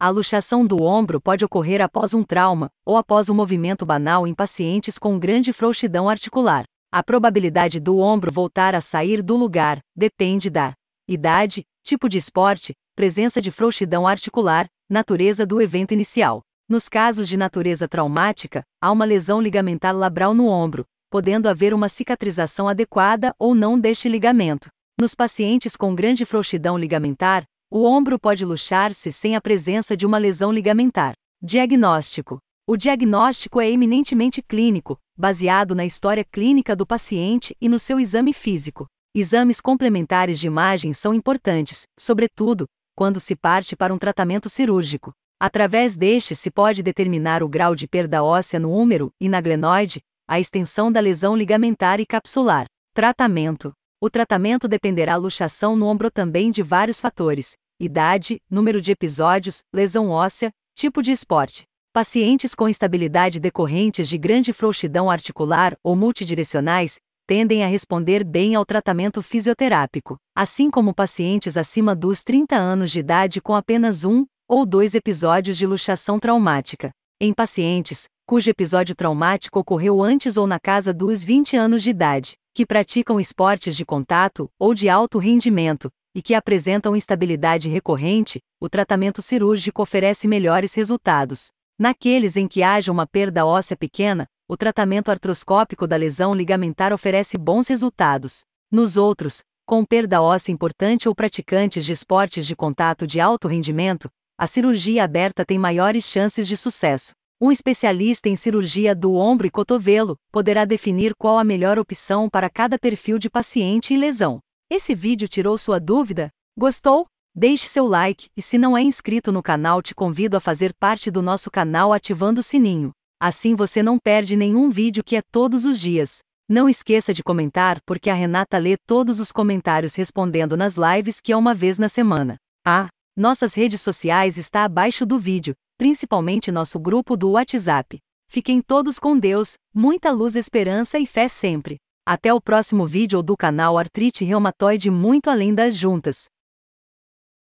A luxação do ombro pode ocorrer após um trauma ou após um movimento banal em pacientes com grande frouxidão articular. A probabilidade do ombro voltar a sair do lugar depende da idade, tipo de esporte, presença de frouxidão articular, natureza do evento inicial. Nos casos de natureza traumática, há uma lesão ligamentar labral no ombro, podendo haver uma cicatrização adequada ou não deste ligamento. Nos pacientes com grande frouxidão ligamentar, o ombro pode luxar-se sem a presença de uma lesão ligamentar. Diagnóstico. O diagnóstico é eminentemente clínico, baseado na história clínica do paciente e no seu exame físico. Exames complementares de imagem são importantes, sobretudo, quando se parte para um tratamento cirúrgico. Através deste se pode determinar o grau de perda óssea no húmero e na glenoide, a extensão da lesão ligamentar e capsular. Tratamento. O tratamento dependerá da luxação no ombro também de vários fatores: idade, número de episódios, lesão óssea, tipo de esporte. Pacientes com instabilidade decorrentes de grande frouxidão articular ou multidirecionais tendem a responder bem ao tratamento fisioterápico, assim como pacientes acima dos 30 anos de idade com apenas um ou dois episódios de luxação traumática. Em pacientes cujo episódio traumático ocorreu antes ou na casa dos 20 anos de idade, que praticam esportes de contato ou de alto rendimento e que apresentam instabilidade recorrente, o tratamento cirúrgico oferece melhores resultados. Naqueles em que haja uma perda óssea pequena, o tratamento artroscópico da lesão ligamentar oferece bons resultados. Nos outros, com perda óssea importante ou praticantes de esportes de contato de alto rendimento, a cirurgia aberta tem maiores chances de sucesso. Um especialista em cirurgia do ombro e cotovelo poderá definir qual a melhor opção para cada perfil de paciente e lesão. Esse vídeo tirou sua dúvida? Gostou? Deixe seu like e, se não é inscrito no canal, te convido a fazer parte do nosso canal ativando o sininho. Assim você não perde nenhum vídeo, que é todos os dias. Não esqueça de comentar, porque a Renata lê todos os comentários respondendo nas lives, que é uma vez na semana. Nossas redes sociais está abaixo do vídeo, principalmente nosso grupo do WhatsApp. Fiquem todos com Deus, muita luz, esperança e fé sempre. Até o próximo vídeo do canal Artrite Reumatoide Muito Além das Juntas.